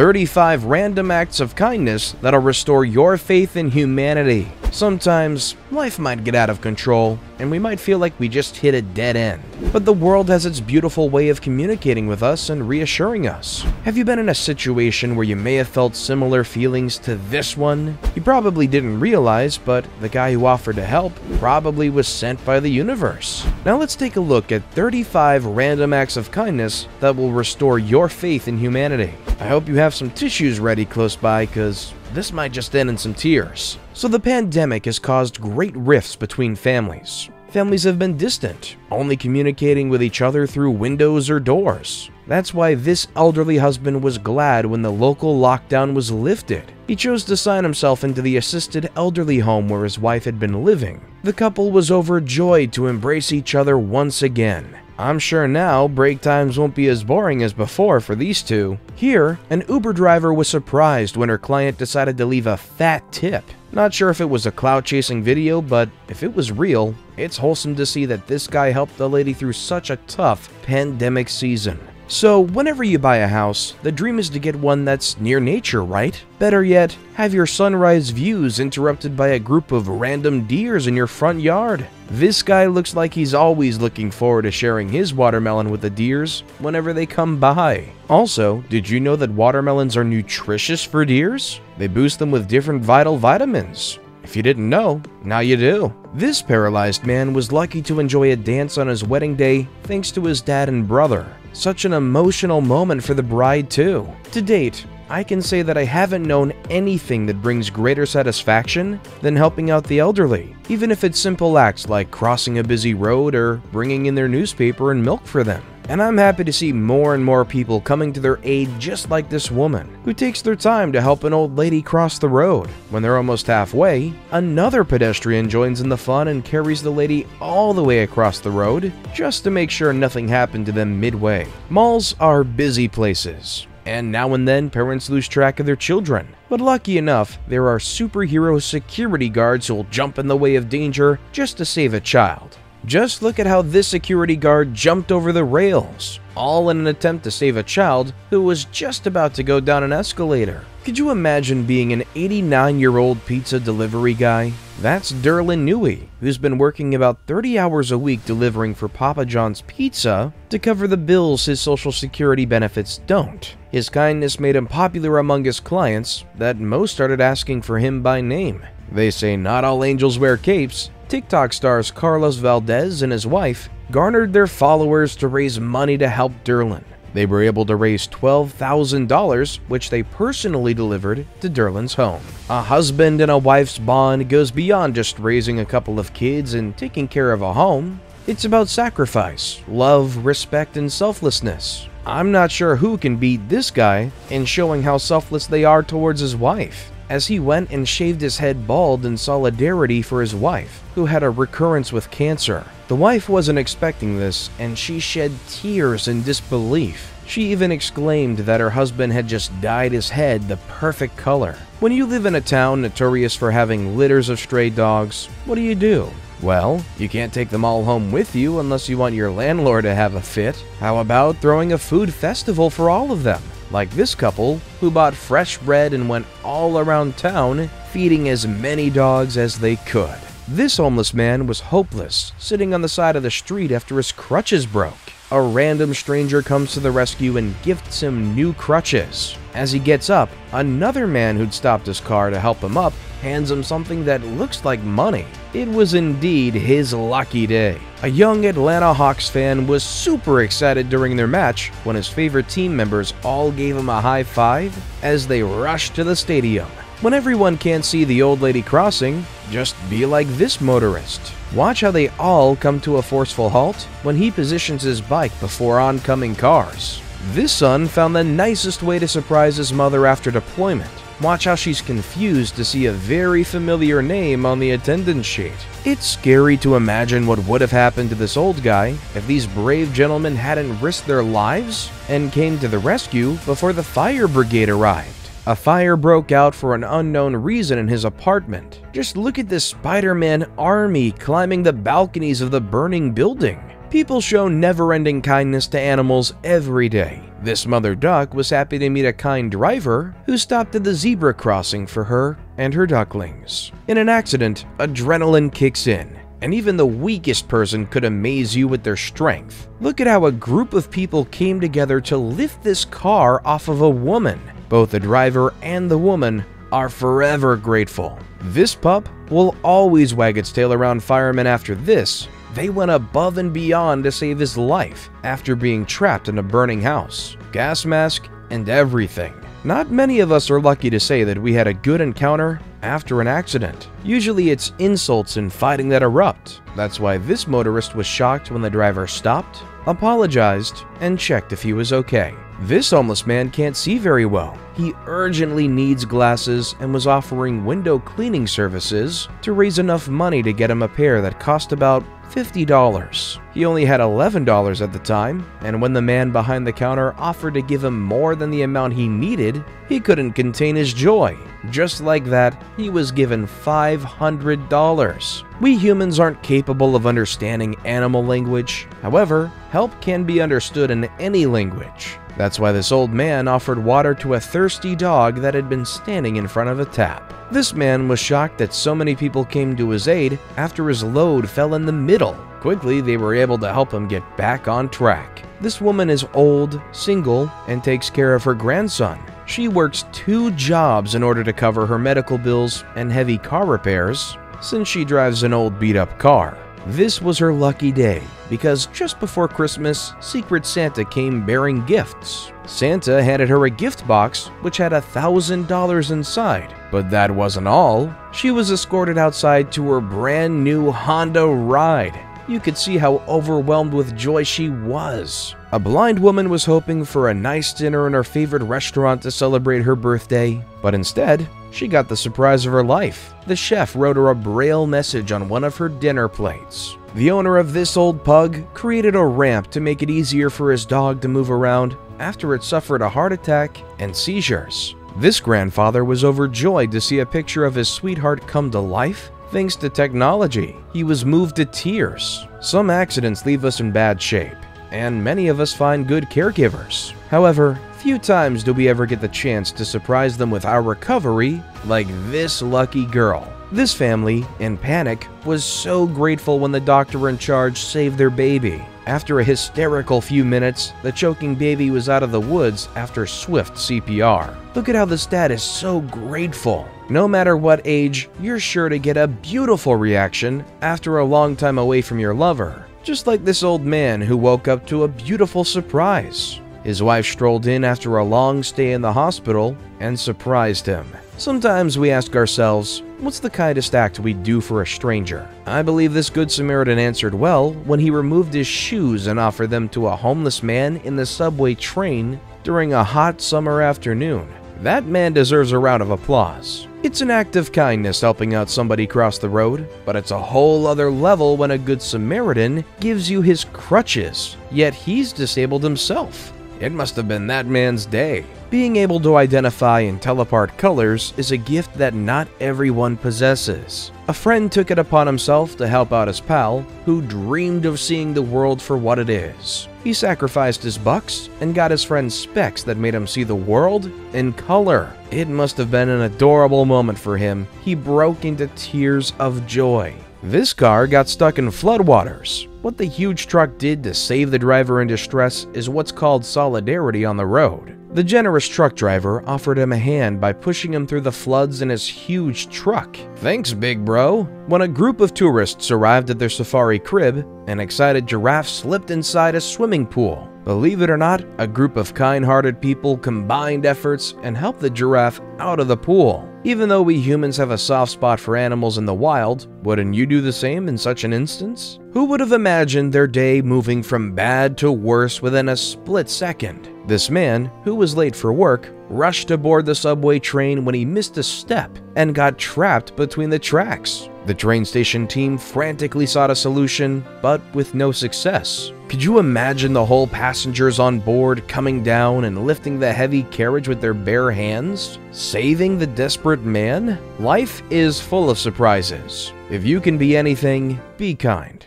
35 random acts of kindness that'll restore your faith in humanity. Sometimes, life might get out of control, and we might feel like we just hit a dead end. But the world has its beautiful way of communicating with us and reassuring us. Have you been in a situation where you may have felt similar feelings to this one? You probably didn't realize, but the guy who offered to help probably was sent by the universe. Now let's take a look at 35 random acts of kindness that will restore your faith in humanity. I hope you have some tissues ready close by, because this might just end in some tears. So the pandemic has caused great rifts between families. Families have been distant, only communicating with each other through windows or doors. That's why this elderly husband was glad when the local lockdown was lifted. He chose to sign himself into the assisted elderly home where his wife had been living. The couple was overjoyed to embrace each other once again. I'm sure now, break times won't be as boring as before for these two. Here, an Uber driver was surprised when her client decided to leave a fat tip. Not sure if it was a clout-chasing video, but if it was real, it's wholesome to see that this guy helped the lady through such a tough pandemic season. So, whenever you buy a house, the dream is to get one that's near nature, right? Better yet, have your sunrise views interrupted by a group of random deers in your front yard. This guy looks like he's always looking forward to sharing his watermelon with the deers whenever they come by. Also, did you know that watermelons are nutritious for deers? They boost them with different vital vitamins. If you didn't know, now you do. This paralyzed man was lucky to enjoy a dance on his wedding day thanks to his dad and brother. Such an emotional moment for the bride too. To date, I can say that I haven't known anything that brings greater satisfaction than helping out the elderly, even if it's simple acts like crossing a busy road or bringing in their newspaper and milk for them. And I'm happy to see more and more people coming to their aid just like this woman, who takes their time to help an old lady cross the road. When they're almost halfway, another pedestrian joins in the fun and carries the lady all the way across the road, just to make sure nothing happened to them midway. Malls are busy places, and now and then parents lose track of their children. But lucky enough, there are superhero security guards who'll jump in the way of danger just to save a child. Just look at how this security guard jumped over the rails, all in an attempt to save a child who was just about to go down an escalator. Could you imagine being an 89-year-old pizza delivery guy? That's Derlin Newey, who's been working about 30 hours a week delivering for Papa John's Pizza to cover the bills his Social Security benefits don't. His kindness made him popular among his clients that most started asking for him by name. They say not all angels wear capes. TikTok stars Carlos Valdez and his wife garnered their followers to raise money to help Derlin. They were able to raise $12,000, which they personally delivered to Derlin's home. A husband and a wife's bond goes beyond just raising a couple of kids and taking care of a home. It's about sacrifice, love, respect, and selflessness. I'm not sure who can beat this guy in showing how selfless they are towards his wife, as he went and shaved his head bald in solidarity for his wife, who had a recurrence with cancer. The wife wasn't expecting this, and she shed tears in disbelief. She even exclaimed that her husband had just dyed his head the perfect color. When you live in a town notorious for having litters of stray dogs, what do you do? Well, you can't take them all home with you unless you want your landlord to have a fit. How about throwing a food festival for all of them? Like this couple, who bought fresh bread and went all around town, feeding as many dogs as they could. This homeless man was hopeless, sitting on the side of the street after his crutches broke. A random stranger comes to the rescue and gifts him new crutches. As he gets up, another man who'd stopped his car to help him up hands him something that looks like money. It was indeed his lucky day. A young Atlanta Hawks fan was super excited during their match when his favorite team members all gave him a high five as they rushed to the stadium. When everyone can't see the old lady crossing, just be like this motorist. Watch how they all come to a forceful halt when he positions his bike before oncoming cars. This son found the nicest way to surprise his mother after deployment. Watch how she's confused to see a very familiar name on the attendance sheet. It's scary to imagine what would have happened to this old guy if these brave gentlemen hadn't risked their lives and came to the rescue before the fire brigade arrived. A fire broke out for an unknown reason in his apartment. Just look at this Spider-Man army climbing the balconies of the burning building. People show never-ending kindness to animals every day. This mother duck was happy to meet a kind driver who stopped at the zebra crossing for her and her ducklings. In an accident, adrenaline kicks in, and even the weakest person could amaze you with their strength. Look at how a group of people came together to lift this car off of a woman. Both the driver and the woman are forever grateful. This pup will always wag its tail around firemen after this. They went above and beyond to save his life after being trapped in a burning house, gas mask, and everything. Not many of us are lucky to say that we had a good encounter after an accident. Usually it's insults and fighting that erupt. That's why this motorist was shocked when the driver stopped, apologized, and checked if he was okay. This homeless man can't see very well. He urgently needs glasses and was offering window cleaning services to raise enough money to get him a pair that cost about $50. He only had $11 at the time, and when the man behind the counter offered to give him more than the amount he needed, he couldn't contain his joy. Just like that, he was given $500. We humans aren't capable of understanding animal language. However, help can be understood in any language. That's why this old man offered water to a thirsty dog that had been standing in front of a tap. This man was shocked that so many people came to his aid after his load fell in the middle. Quickly, they were able to help him get back on track. This woman is old, single, and takes care of her grandson. She works 2 jobs in order to cover her medical bills and heavy car repairs, since she drives an old beat-up car. This was her lucky day, because just before Christmas, Secret Santa came bearing gifts. Santa handed her a gift box, which had $1,000 inside. But that wasn't all. She was escorted outside to her brand new Honda ride. You could see how overwhelmed with joy she was. A blind woman was hoping for a nice dinner in her favorite restaurant to celebrate her birthday, but instead, she got the surprise of her life. The chef wrote her a braille message on one of her dinner plates. The owner of this old pug created a ramp to make it easier for his dog to move around after it suffered a heart attack and seizures. This grandfather was overjoyed to see a picture of his sweetheart come to life. Thanks to technology, he was moved to tears. Some accidents leave us in bad shape, and many of us find good caregivers. However, few times do we ever get the chance to surprise them with our recovery, like this lucky girl. This family, in panic, was so grateful when the doctor in charge saved their baby. After a hysterical few minutes, the choking baby was out of the woods after swift CPR. Look at how this dad is so grateful. No matter what age, you're sure to get a beautiful reaction after a long time away from your lover. Just like this old man who woke up to a beautiful surprise. His wife strolled in after a long stay in the hospital and surprised him. Sometimes we ask ourselves, what's the kindest act we'd do for a stranger? I believe this Good Samaritan answered well when he removed his shoes and offered them to a homeless man in the subway train during a hot summer afternoon. That man deserves a round of applause. It's an act of kindness helping out somebody cross the road, but it's a whole other level when a Good Samaritan gives you his crutches, yet he's disabled himself. It must have been that man's day. Being able to identify and tell apart colors is a gift that not everyone possesses. A friend took it upon himself to help out his pal, who dreamed of seeing the world for what it is. He sacrificed his bucks and got his friend specs that made him see the world in color. It must have been an adorable moment for him. He broke into tears of joy. This car got stuck in floodwaters. What the huge truck did to save the driver in distress is what's called solidarity on the road. The generous truck driver offered him a hand by pushing him through the floods in his huge truck. Thanks, big bro. When a group of tourists arrived at their safari crib, an excited giraffe slipped inside a swimming pool. Believe it or not, a group of kind-hearted people combined efforts and helped the giraffe out of the pool. Even though we humans have a soft spot for animals in the wild, wouldn't you do the same in such an instance? Who would have imagined their day moving from bad to worse within a split second? This man, who was late for work, rushed aboard the subway train when he missed a step and got trapped between the tracks. The train station team frantically sought a solution, but with no success. Could you imagine the whole passengers on board coming down and lifting the heavy carriage with their bare hands, saving the desperate man? Life is full of surprises. If you can be anything, be kind.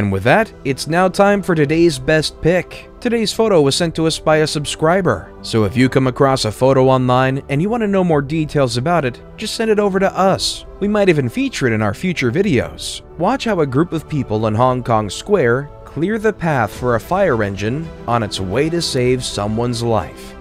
And with that, it's now time for today's best pick. Today's photo was sent to us by a subscriber, so if you come across a photo online and you want to know more details about it, just send it over to us. We might even feature it in our future videos. Watch how a group of people in Hong Kong Square clear the path for a fire engine on its way to save someone's life.